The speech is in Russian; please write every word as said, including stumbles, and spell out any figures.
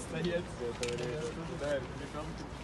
стоять все это время. Да, рекламки.